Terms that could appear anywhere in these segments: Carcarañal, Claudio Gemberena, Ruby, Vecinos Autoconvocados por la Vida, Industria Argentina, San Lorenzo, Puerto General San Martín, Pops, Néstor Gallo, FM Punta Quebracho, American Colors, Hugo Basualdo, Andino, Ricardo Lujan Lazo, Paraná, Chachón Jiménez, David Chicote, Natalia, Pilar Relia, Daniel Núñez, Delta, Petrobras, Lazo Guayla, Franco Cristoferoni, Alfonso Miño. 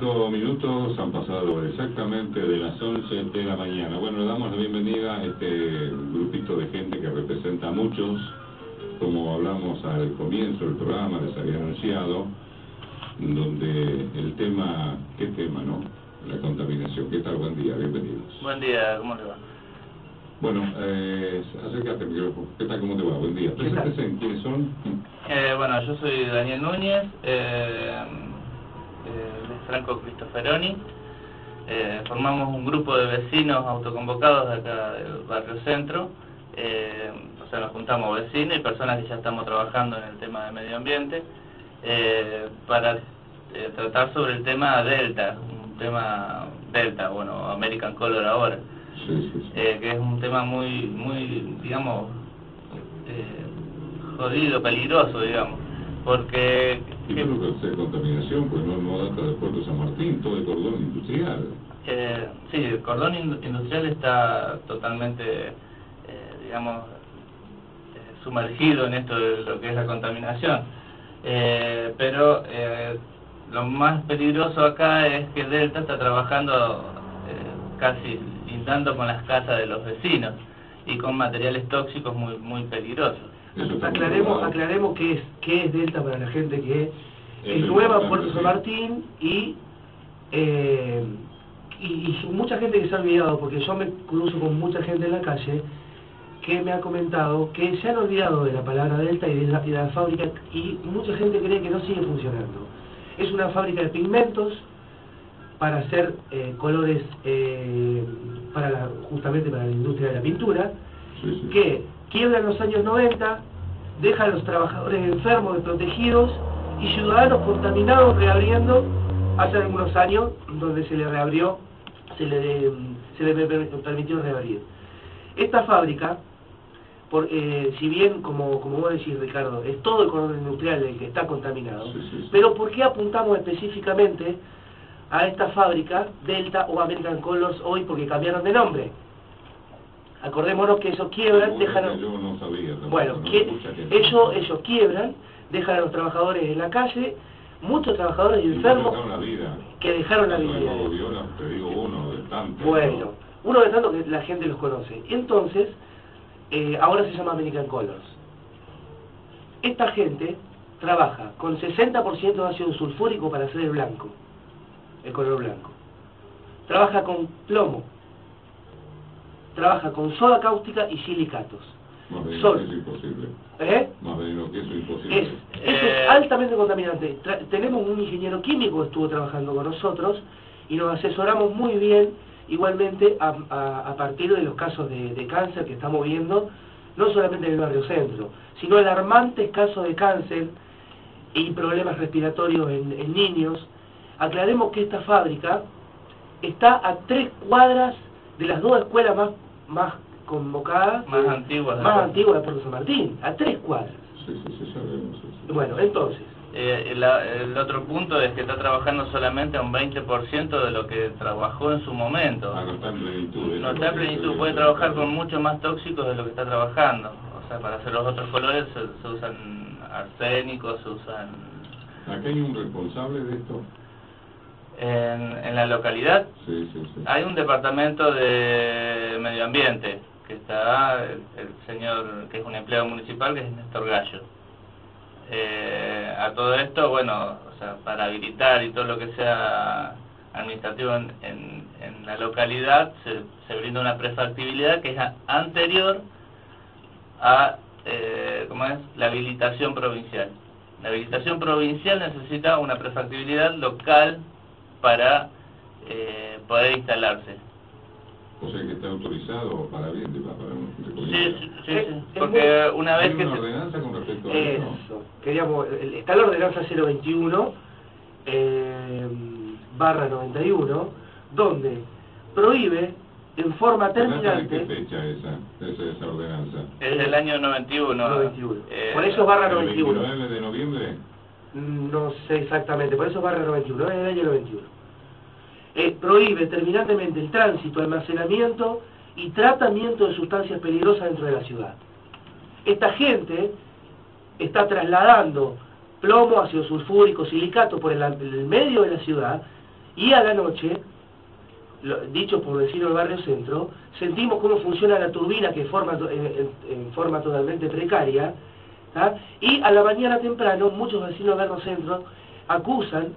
5 minutos han pasado exactamente de las 11 de la mañana. Bueno, le damos la bienvenida a este grupito de gente que representa a muchos, como hablamos al comienzo del programa, les había anunciado, donde el tema, ¿qué tema, no? La contaminación. ¿Qué tal? Buen día, bienvenidos. Buen día, ¿cómo le va? Bueno, acércate al micrófono. ¿Qué tal? ¿Cómo te va? Buen día. Preséntese, ¿quiénes son? Bueno, yo soy Daniel Núñez, de Franco Cristoferoni. Formamos un grupo de vecinos autoconvocados de acá del barrio centro. O sea, nos juntamos vecinos y personas que ya estamos trabajando en el tema de medio ambiente para tratar sobre el tema Delta, bueno, American Colors ahora. Sí, sí, sí. Que es un tema muy digamos, jodido, peligroso, digamos, porque... Y que es contaminación, porque no data del Puerto San Martín, todo el cordón industrial. Sí, el cordón industrial está totalmente, digamos, sumergido en esto de lo que es la contaminación. Pero lo más peligroso acá es que Delta está trabajando casi lindando con las casas de los vecinos y con materiales tóxicos muy peligrosos. Aclaremos qué es Delta para la gente que es nueva en Puerto San Martín y mucha gente que se ha olvidado, porque yo me cruzo con mucha gente en la calle que me ha comentado que se han olvidado de la palabra Delta y de la fábrica, y mucha gente cree que no sigue funcionando. Es una fábrica de pigmentos para hacer colores justamente para la industria de la pintura, sí, sí, que quiebra en los años 90, deja a los trabajadores enfermos, desprotegidos, y ciudadanos contaminados reabriendo hace algunos años, donde se le reabrió, se le permitió reabrir. Esta fábrica, si bien, como vos decís, Ricardo, es todo el color industrial el que está contaminado, sí, sí, sí, pero ¿por qué apuntamos específicamente a esta fábrica Delta o American Colors hoy, porque cambiaron de nombre? Acordémonos que ellos quiebran, dejan... Yo no sabía, bueno, no, ellos quiebran, dejan a los trabajadores en la calle, muchos trabajadores enfermos que dejaron la vida. Te digo uno de tantos. Bueno, uno de tantos que la gente los conoce. Entonces, ahora se llama American Colors. Esta gente trabaja con 60% de ácido sulfúrico para hacer el blanco, el color blanco. Trabaja con plomo. Trabaja con soda cáustica y silicatos. Más veneno que eso, imposible. Más veneno que eso, imposible. Es altamente contaminante. Tenemos un ingeniero químico que estuvo trabajando con nosotros y nos asesoramos muy bien, igualmente a partir de los casos de cáncer que estamos viendo, no solamente en el barrio centro, sino alarmantes casos de cáncer y problemas respiratorios en niños. Aclaremos que esta fábrica está a 3 cuadras de las 2 escuelas más convocadas, más antiguas de Puerto San Martín, a 3 cuadras. Sí, sabemos. Sí. Bueno, entonces... el otro punto es que está trabajando solamente a un 20% de lo que trabajó en su momento. No está en plenitud. No está en plenitud, puede trabajar con mucho más tóxicos de lo que está trabajando. O sea, para hacer los otros colores se usan arsénicos, se usan... ¿Acá hay un responsable de esto? En la localidad, sí. Hay un departamento de medio ambiente que está el señor, que es un empleado municipal, que es Néstor Gallo. A todo esto, bueno, o sea, para habilitar y todo lo que sea administrativo en la localidad, se brinda una prefactibilidad que es anterior a la habilitación provincial. La habilitación provincial necesita una prefactibilidad local para poder instalarse. O sea que está autorizado para bien, para sí, porque una vez que... ¿Hay una ordenanza con respecto a eso? Queríamos, está la ordenanza 021 /91, donde prohíbe en forma terminante... ¿De qué fecha esa ordenanza? Es del año 91. Por eso es /91. ¿El 29 de noviembre? No sé exactamente, por eso es /91, es del año 91. Prohíbe terminantemente el tránsito, almacenamiento y tratamiento de sustancias peligrosas dentro de la ciudad. Esta gente está trasladando plomo, ácido sulfúrico, silicato por el medio de la ciudad Y a la noche, dicho por vecinos del barrio centro, sentimos cómo funciona la turbina que forma en forma totalmente precaria, ¿tá? Y a la mañana temprano muchos vecinos del barrio centro acusan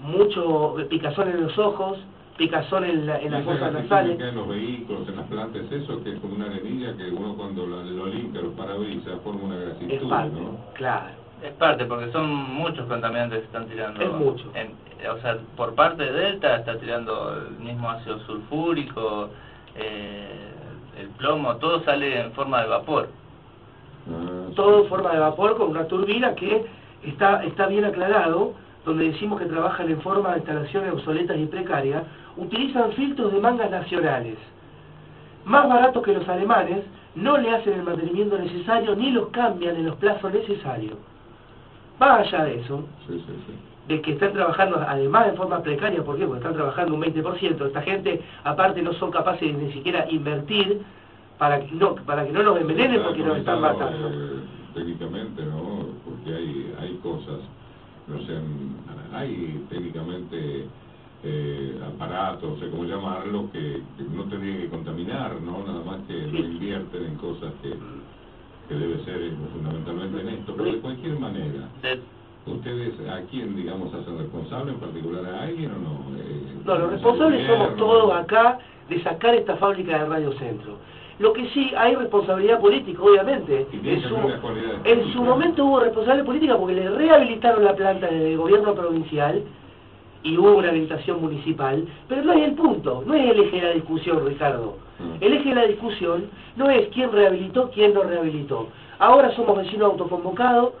mucho picazón en los ojos, picazón en las fosas nasales. Que en los vehículos, en las plantas, eso que es como una arenilla que uno cuando lo limpia, los parabrisas, forma una grasitud, es parte, ¿no? Claro. Es parte, porque son muchos contaminantes que están tirando. Es mucho. O sea, por parte de Delta está tirando el mismo ácido sulfúrico, el plomo, todo sale en forma de vapor. Todo en forma de vapor con una turbina que está bien aclarado, donde decimos que trabajan en forma de instalaciones obsoletas y precarias, utilizan filtros de mangas nacionales, más baratos que los alemanes, no le hacen el mantenimiento necesario ni los cambian en los plazos necesarios. Más allá de eso, de que están trabajando además de forma precaria, ¿por qué? Porque están trabajando un 20%, esta gente aparte no son capaces de ni siquiera invertir para que no los envenenen porque nos están matando. Técnicamente, ¿no? Porque hay cosas. No sé, hay técnicamente aparatos, o sea, cómo llamarlo, que no tendrían que contaminar, ¿no? Nada más que lo invierten en cosas que debe ser fundamentalmente en esto. Pero de cualquier manera, ¿ustedes a quién, digamos, hacen responsable, en particular a alguien o no? No, los responsables somos todos acá de sacar esta fábrica del Radio Centro. Lo que sí hay responsabilidad política, obviamente. En su momento hubo responsabilidad política porque le rehabilitaron la planta desde el gobierno provincial y hubo una habilitación municipal, pero no es el punto, no es el eje de la discusión, Ricardo. El eje de la discusión no es quién rehabilitó, quién no rehabilitó. Ahora somos vecinos autoconvocados,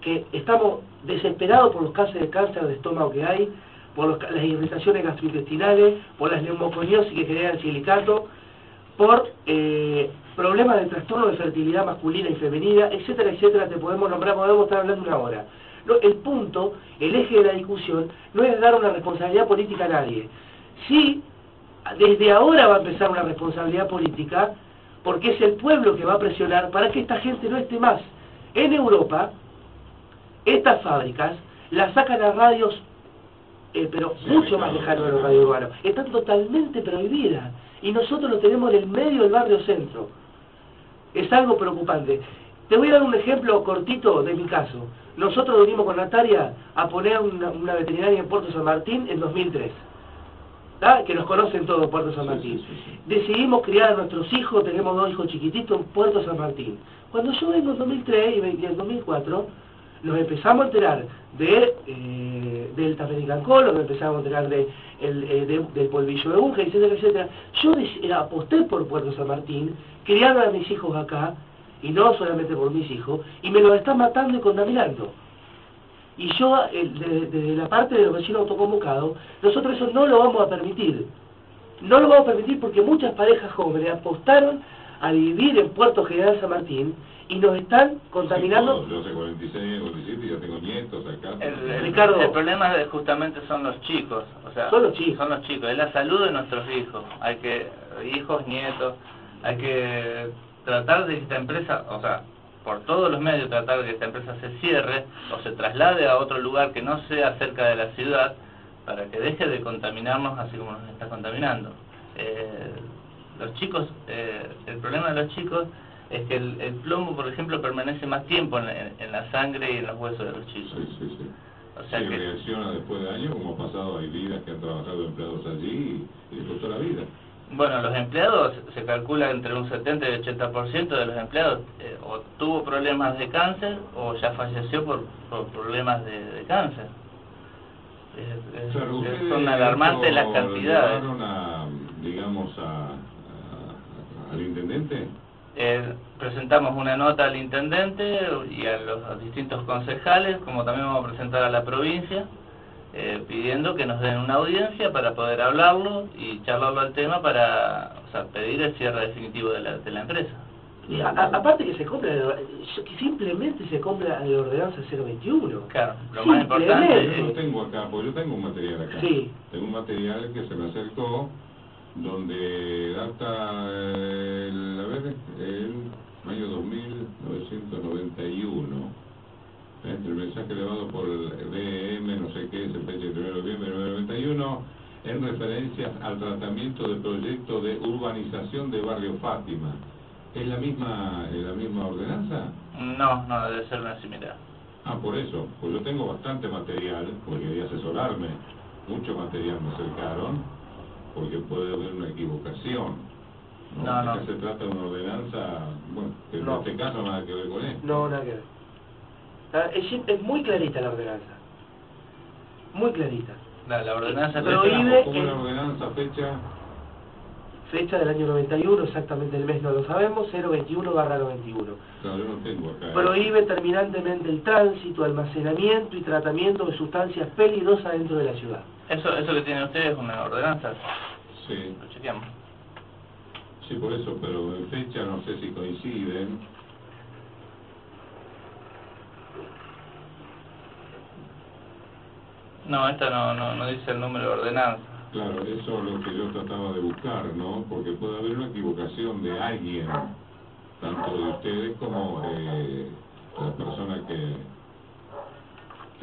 que estamos desesperados por los casos de cáncer de estómago que hay, por las irritaciones gastrointestinales, por las neumoconiosis que genera el silicato, por problemas de trastorno de fertilidad masculina y femenina, etcétera, etcétera, te podemos nombrar, podemos estar hablando una hora. No, el punto, el eje de la discusión, no es dar una responsabilidad política a nadie. Sí, desde ahora va a empezar una responsabilidad política, porque es el pueblo que va a presionar para que esta gente no esté más. En Europa, estas fábricas las sacan a radios, pero mucho más lejanos de los radios urbanos. Están totalmente prohibidas. Y nosotros lo tenemos en el medio del barrio centro. Es algo preocupante. Te voy a dar un ejemplo cortito de mi caso. Nosotros vinimos con Natalia a poner una veterinaria en Puerto San Martín en 2003. ¿Tá? Que nos conocen todos, Puerto San Martín. Decidimos criar a nuestros hijos, tenemos 2 hijos chiquititos en Puerto San Martín. Cuando yo vengo en 2003 y en 2004, nos empezamos a enterar del American Colors, nos empezamos a enterar del polvillo de aguja, etcétera, etcétera. Yo aposté por Puerto San Martín, criando a mis hijos acá, y no solamente por mis hijos, y me los están matando y contaminando. Y yo, desde la parte de los vecinos autoconvocados, nosotros eso no lo vamos a permitir. No lo vamos a permitir porque muchas parejas jóvenes apostaron a vivir en Puerto General San Martín y nos están contaminando. Sí, yo sé, 46, 47, ya tengo nietos acá. Ricardo, el problema justamente son los chicos, o sea, son los chicos, es la salud de nuestros hijos, hay que, hijos, nietos, hay que tratar de que esta empresa, o sea, por todos los medios tratar de que esta empresa se cierre o se traslade a otro lugar que no sea cerca de la ciudad para que deje de contaminarnos así como nos está contaminando. Los chicos, el problema de los chicos es que el plomo, por ejemplo, permanece más tiempo en la sangre y en los huesos de los chicos. Sí. O sea que reacciona después de años, como ha pasado, hay vidas que han trabajado empleados allí y les costó la vida. Bueno, los empleados, se calcula entre un 70 y 80% de los empleados o tuvo problemas de cáncer o ya falleció por problemas de cáncer. Claro, son alarmantes las cantidades. Digamos al intendente? Presentamos una nota al intendente y a los distintos concejales, como también vamos a presentar a la provincia, pidiendo que nos den una audiencia para poder hablarlo y charlarlo al tema para, o sea, pedir el cierre definitivo de la empresa. Y aparte que se compra, que simplemente se compra la ordenanza 021. Claro, lo más importante. Yo lo tengo acá, porque yo tengo un material acá. Sí. Tengo un material que se me acercó, donde data el año 1991, el mensaje elevado por el DM, no sé qué, se fecha 2021 en referencia al tratamiento del proyecto de urbanización de Barrio Fátima. ¿Es la misma ordenanza? No, no, debe ser una similar. Ah, por eso, pues yo tengo bastante material, porque de asesorarme, mucho material me acercaron, porque puede haber una equivocación. No, no. Se trata de una ordenanza, bueno, que en este caso nada que ver con esto. No, nada que ver. Es muy clarita la ordenanza. Muy clarita. La ordenanza prohíbe... ¿Cómo la ordenanza fecha? Fecha del año 91, exactamente el mes no lo sabemos, 021/91. Claro, yo no tengo acá. Prohíbe terminantemente el tránsito, almacenamiento y tratamiento de sustancias peligrosas dentro de la ciudad. Eso que tiene usted es una ordenanza. Sí. Lo chequeamos. Sí, por eso, pero en fecha no sé si coinciden. No, esta no dice el número de ordenanza. Claro, eso es lo que yo trataba de buscar, ¿no? Porque puede haber una equivocación de alguien, tanto de ustedes como de la persona que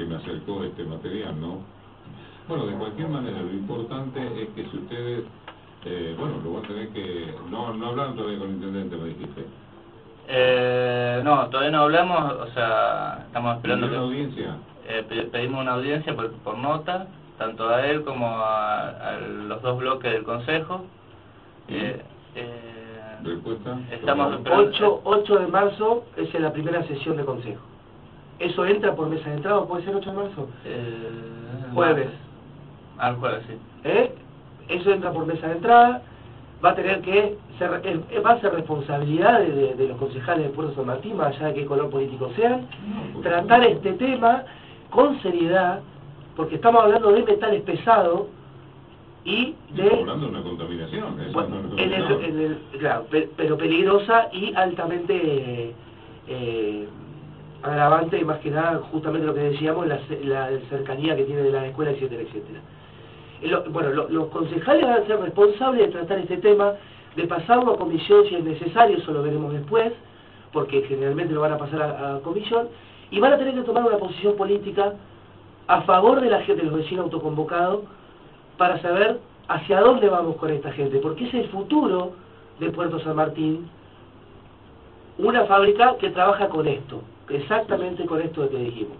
me acercó este material, ¿no? Bueno, de cualquier manera, lo importante es que si ustedes... bueno, lo voy a tener que... No hablaron todavía con el intendente, me dijiste. No, todavía no hablamos, o sea, estamos esperando... ¿Pedimos una audiencia? Pedimos una audiencia por nota, tanto a él como a los dos bloques del consejo. ¿Respuesta? Estamos esperando... 8 de marzo es la primera sesión de consejo. ¿Eso entra por mesa de entrada? ¿Puede ser 8 de marzo? Jueves. Al jueves, sí. Eso entra por mesa de entrada, va a tener que ser, va a ser responsabilidad de los concejales de Puerto San Martín, más allá de qué color político sean, tratar este tema con seriedad, porque estamos hablando de metales pesados y de... Estamos hablando de una contaminación, eso bueno, no claro, pero peligrosa y altamente agravante, y más que nada, justamente lo que decíamos, la cercanía que tiene de las escuelas, etcétera, etcétera. Los concejales van a ser responsables de tratar este tema, de pasarlo a comisión si es necesario, eso lo veremos después, porque generalmente lo van a pasar a comisión, y van a tener que tomar una posición política a favor de la gente, de los vecinos autoconvocados, para saber hacia dónde vamos con esta gente, porque es el futuro de Puerto San Martín, una fábrica que trabaja con esto, exactamente con esto que dijimos.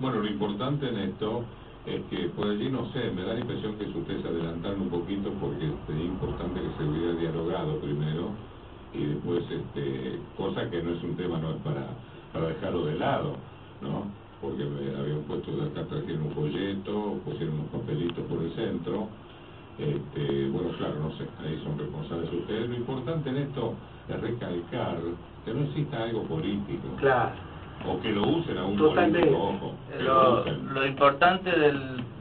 Bueno, lo importante en esto... es que por allí, no sé, me da la impresión que ustedes adelantaron un poquito porque es importante que se hubiera dialogado primero y después, cosa que no es un tema, no es para dejarlo de lado, ¿no? Porque me habían puesto de acá, trajeron un folleto, pusieron unos papelitos por el centro, bueno, claro, no sé, ahí son responsables ustedes. Lo importante en esto es recalcar que no exista algo político. Claro. O que lo usen a un político, ojo. Lo importante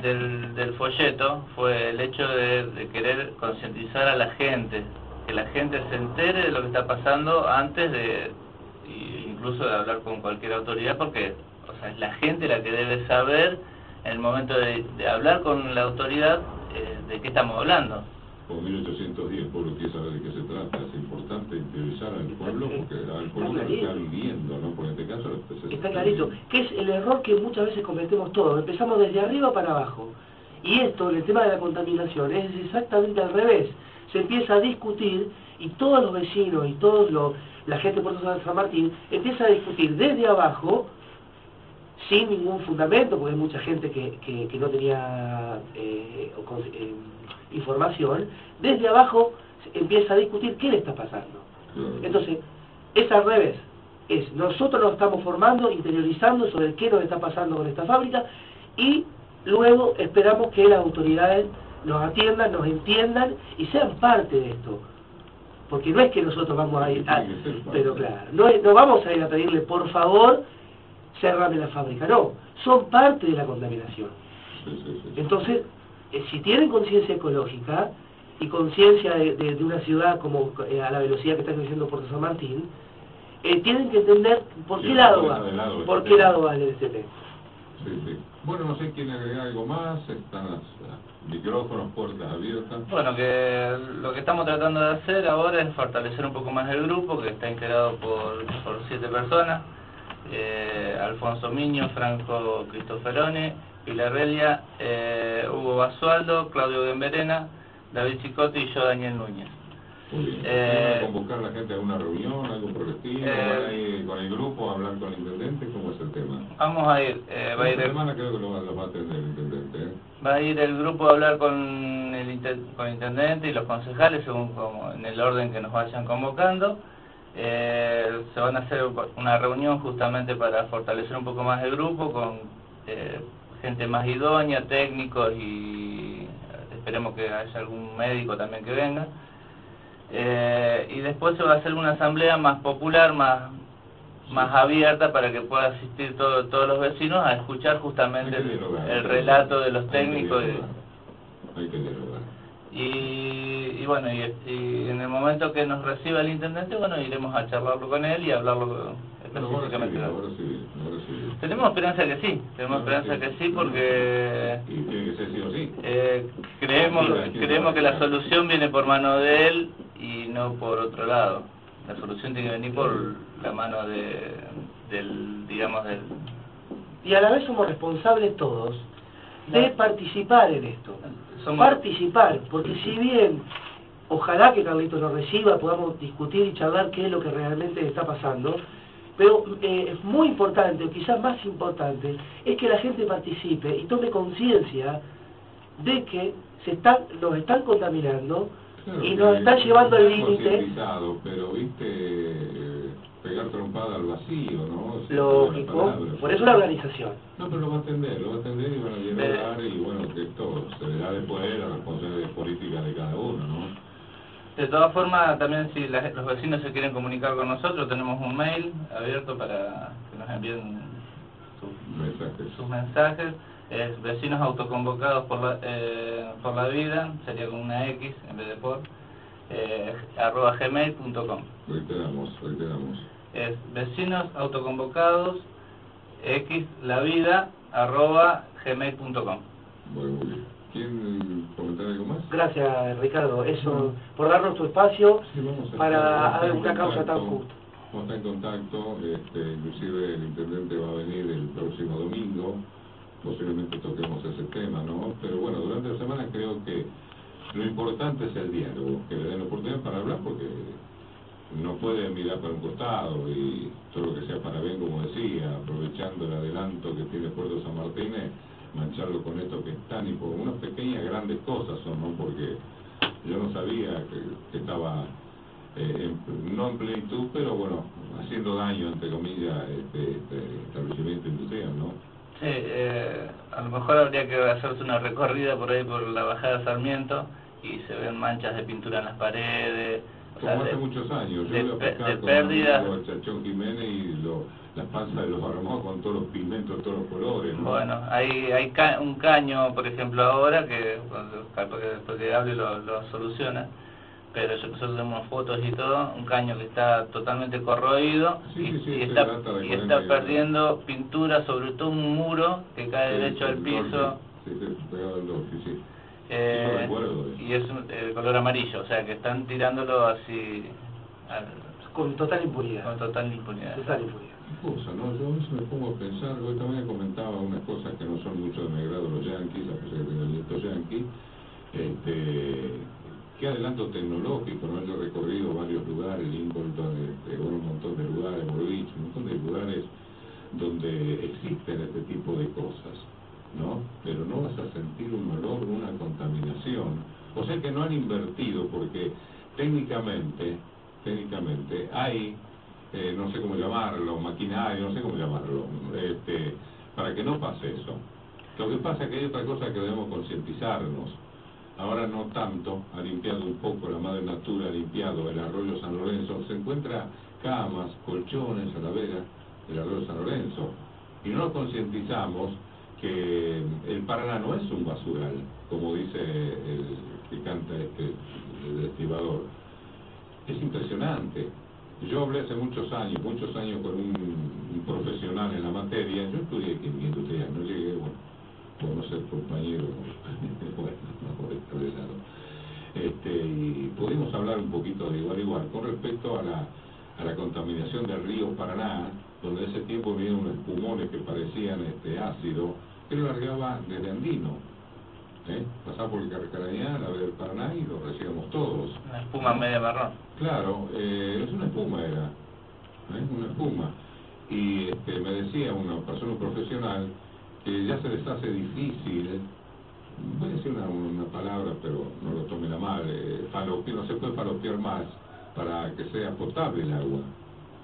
del folleto fue el hecho de querer concientizar a la gente, que la gente se entere de lo que está pasando antes de, incluso de hablar con cualquier autoridad, porque o sea, es la gente la que debe saber en el momento de hablar con la autoridad de qué estamos hablando. Por 1810, el pueblo quiere saber de qué se trata, es importante interiorizar al pueblo, porque al pueblo lo está viviendo, ¿no? Por este caso... Está clarito, que es el error que muchas veces cometemos todos, empezamos desde arriba para abajo, y esto, el tema de la contaminación, es exactamente al revés, se empieza a discutir, y todos los vecinos, y toda la gente de Puerto San Martín, empieza a discutir desde abajo, sin ningún fundamento, porque hay mucha gente que no tenía... información, desde abajo empieza a discutir qué le está pasando. Entonces, es al revés. Es, nosotros nos estamos formando, interiorizando sobre qué nos está pasando con esta fábrica y luego esperamos que las autoridades nos atiendan, nos entiendan y sean parte de esto. Porque no es que nosotros vamos a ir a... Pero claro, no vamos a ir a pedirle, por favor, cérrame la fábrica. No, son parte de la contaminación. Entonces... si tienen conciencia ecológica y conciencia de una ciudad como a la velocidad que está creciendo Puerto San Martín, tienen que entender por qué lado va, por qué lado va el tema. Sí, sí. Bueno, no sé quién agrega algo más, están los micrófonos, puertas abiertas. Bueno, que lo que estamos tratando de hacer ahora es fortalecer un poco más el grupo, que está integrado por 7 personas, Alfonso Miño, Franco Cristoferoni, Pilar Relia, Hugo Basualdo, Claudio Gemberena, David Chicote y yo, Daniel Núñez. Muy bien. ¿Van a convocar a la gente a una reunión, algo por el estilo? ¿Van a ir con el grupo a hablar con el intendente? ¿Cómo es el tema? Vamos a ir. Va a ir semana creo que lo va a tener el intendente. Va a ir el grupo a hablar con el intendente y los concejales, según como en el orden que nos vayan convocando. Se van a hacer una reunión justamente para fortalecer un poco más el grupo con gente más idónea, técnicos y esperemos que haya algún médico también que venga. Y después se va a hacer una asamblea más popular, más abierta para que pueda asistir todos los vecinos a escuchar justamente el relato de los técnicos. Hay que dialogar. Y bueno, y en el momento que nos reciba el intendente, bueno, iremos a charlarlo con él y hablarlo específicamente. Ahora sí. Tenemos esperanza que sí, porque... ¿Y tiene que ser sí o sí? Creemos que la solución viene por mano de él y no por otro lado. La solución tiene que venir por la mano del... Y a la vez somos responsables todos de participar en esto. Porque si bien, ojalá que Carlitos nos reciba, podamos discutir y charlar qué es lo que realmente está pasando, pero es muy importante, o quizás más importante, es que la gente participe y tome conciencia de que nos están contaminando y nos están llevando al límite. Pero pegar trompada al vacío, ¿no? Lógico, por eso la organización. No, pero lo va a atender y van a llegar y bueno, que esto se le da después a la responsabilidad política de cada uno, ¿no? De todas formas, también si los vecinos se quieren comunicar con nosotros, tenemos un mail abierto para que nos envíen sus mensajes. Es Vecinos Autoconvocados por la Vida, sería con una X en vez de por, @gmail.com. Reiteramos. Es Vecinos Autoconvocados X La Vida @gmail.com. Muy bien. ¿Quieren comentar algo más? Gracias, Ricardo, eso por darnos tu espacio para una causa tan justa. Vamos a estar en contacto, inclusive el intendente va a venir el próximo domingo, posiblemente toquemos ese tema, ¿no? Pero bueno, durante la semana creo que lo importante es el diálogo, que le den la oportunidad para hablar porque no pueden mirar para un costado y todo lo que sea para bien, como decía, aprovechando el adelanto que tiene Puerto San Martín, mancharlo con esto que es tan importante. Unas pequeñas, grandes cosas son, ¿no? Porque yo no sabía que estaba, no en plenitud, pero bueno, haciendo daño, entre comillas, este establecimiento industrial, ¿no? Sí, a lo mejor habría que hacerse una recorrida por ahí por la bajada de Sarmiento y se ven manchas de pintura en las paredes. Como hace muchos años, yo voy a pescar con el Chachón Jiménez y las panzas de los barramos con todos los pigmentos, todos los colores, ¿no? Bueno, hay un caño, por ejemplo, ahora, que después que hable lo soluciona. Pero nosotros tenemos fotos y todo, un caño que está totalmente corroído y está perdiendo pintura, sobre todo un muro que cae derecho al piso. Sí. Y es el color amarillo, o sea que están tirándolo así... Con total impunidad. Cosa, ¿no? Yo a veces me pongo a pensar, hoy también comentaba unas cosas que no son mucho de mi agrado los yanquis, a pesar de que tengo nietos yanquis, qué adelanto tecnológico, ¿no? Yo he recorrido varios lugares, Lincoln, un montón de lugares, Borwich, un montón de lugares donde existen este tipo de cosas, ¿no? Pero no vas a sentir un olor, una contaminación. O sea que no han invertido porque técnicamente hay, no sé cómo llamarlo, maquinaria, para que no pase eso. Lo que pasa es que hay otra cosa que debemos concientizarnos. Ahora no tanto, ha limpiado un poco la madre natura, ha limpiado el arroyo San Lorenzo, se encuentra camas, colchones a la vera del arroyo San Lorenzo y no nos concientizamos que el Paraná no es un basural, como dice el que canta el estibador. Es impresionante. Yo hablé hace muchos años con un profesional en la materia, yo estudié química industrial, no llegué, bueno, ser compañero, y pudimos hablar un poquito de igual con respecto a la contaminación del río Paraná, donde ese tiempo vinieron unos pulmones que parecían ácido, él largaba desde Andino, pasaba por el Carcarañal, a ver el Paraná y lo recibíamos todos. Una espuma media marrón. Claro, es una espuma era, una espuma. Y me decía una persona profesional que ya se les hace difícil, voy a decir una palabra, pero no lo tomen a mal, no se puede falopear más para que sea potable el agua.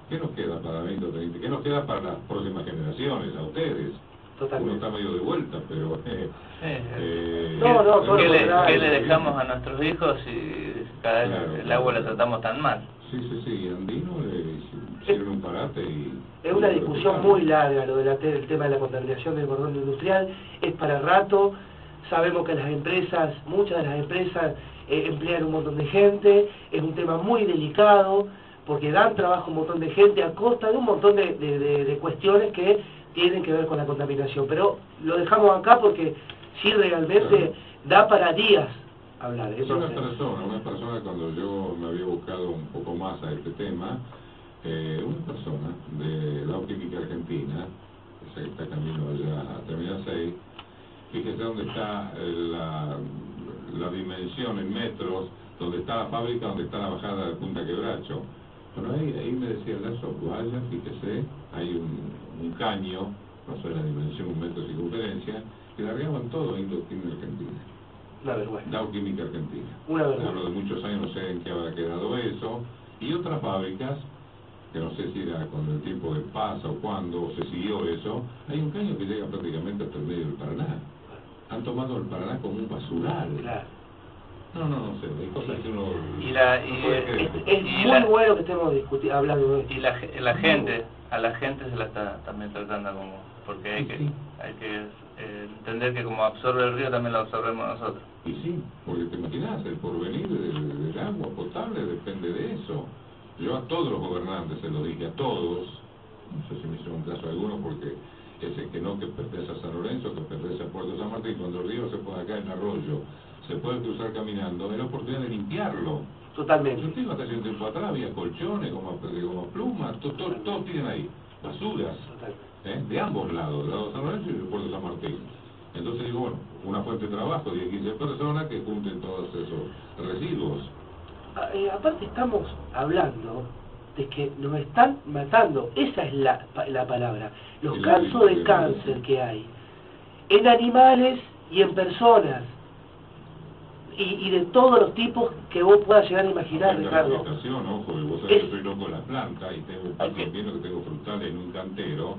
¿Qué nos queda para 20 o 30? ¿Qué nos queda para las próximas generaciones, a ustedes? Totalmente. Uno está medio de vuelta, pero... ¿Qué le dejamos a nuestros hijos si cada vez el agua la tratamos tan mal? Sí, sí, sí, Andino le hicieron un parate y... Es una discusión muy larga lo del tema de la contaminación del cordón industrial, es para rato. Sabemos que las empresas, muchas de las empresas emplean un montón de gente, es un tema muy delicado, porque dan trabajo a un montón de gente a costa de un montón de cuestiones que tienen que ver con la contaminación. Pero lo dejamos acá porque sí realmente da para días hablar. Una persona cuando yo me había buscado un poco más a este tema, una persona de la Química Argentina, esa que está camino allá a Terminal 6, fíjese dónde está la dimensión en metros, donde está la fábrica, donde está la bajada de Punta Quebracho. Bueno, ahí me decía Lazo Guayla, fíjese, hay un caño, no sé la dimensión, 1 metro de circunferencia, que largaban todo Industria Argentina. Una vergüenza. La Química Argentina. Una vergüenza. Hablo de muchos años, no sé en qué habrá quedado eso. Y otras fábricas, que no sé si era con el tiempo de paz o cuándo se siguió eso, hay un caño que llega prácticamente hasta el medio del Paraná. Han tomado el Paraná como un basural. Claro. No sé, hay cosas que uno... Es muy bueno que estemos hablando de esto. Y la gente, a la gente se la está también tratando como... Porque hay que entender que como absorbe el río, también lo absorbemos nosotros. Y sí, porque te imaginas, el porvenir del agua potable depende de eso. Yo a todos los gobernantes se lo dije, a todos, no sé si me hizo un caso alguno porque... ese que pertenece a San Lorenzo, que pertenece a Puerto San Martín, cuando el río se puede acá en arroyo, se puede cruzar caminando, es la oportunidad de limpiarlo. Totalmente. Yo tengo hasta hace un tiempo atrás, había colchones, como plumas, todos tienen ahí, basuras, de ambos lados, del lado de San Lorenzo y del Puerto San Martín. Entonces digo, bueno, una fuente de trabajo, 10, 15 personas que junten todos esos residuos. Aparte estamos hablando de que nos están matando, esa es la palabra, los casos de cáncer que hay, en animales y en personas, y de todos los tipos que vos puedas llegar a imaginar, Ricardo. Ojo, vos sabés que soy loco de las plantas, y tengo un pino que tengo frutales en un cantero,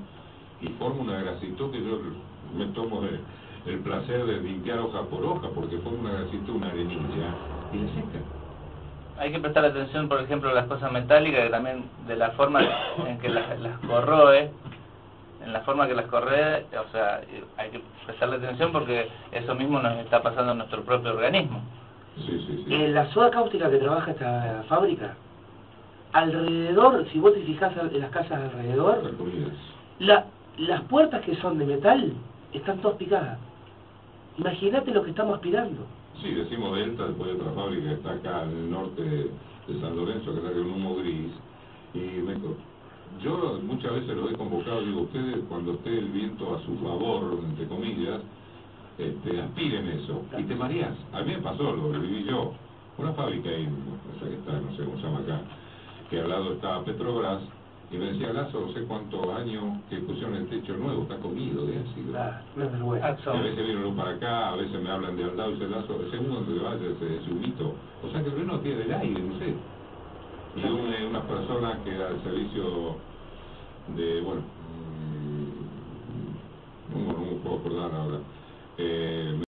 y formo una grasitud que yo me tomo el placer de limpiar hoja por hoja, porque formo una grasitud, una arenilla, y la seca. Hay que prestar atención, por ejemplo, a las cosas metálicas, que también de la forma en que las corroe, o sea, hay que prestarle atención porque eso mismo nos está pasando a nuestro propio organismo. Sí, sí, sí. La soda cáustica que trabaja esta fábrica, alrededor, si vos te fijás en las casas alrededor, las puertas que son de metal están todas picadas. Imagínate lo que estamos aspirando. Sí, decimos Delta, después de otra fábrica que está acá al norte de San Lorenzo, que trae un humo gris. Yo muchas veces lo he convocado, digo, ustedes cuando esté el viento a su favor, entre comillas, aspiren eso. Y te mareás. A mí me pasó, lo viví yo. Una fábrica ahí, o sea, que está, no sé cómo se llama acá, que al lado estaba Petrobras, y me decía Lazo, no sé cuántos años que pusieron el techo nuevo, está comido de ácido. A veces vienen para acá, a veces me hablan de al lado y dice Lazo, ese uno donde vaya, ese humito. O sea que el no tiene el aire, no sé. Y una persona que era al servicio de, bueno, no me puedo acordar ahora,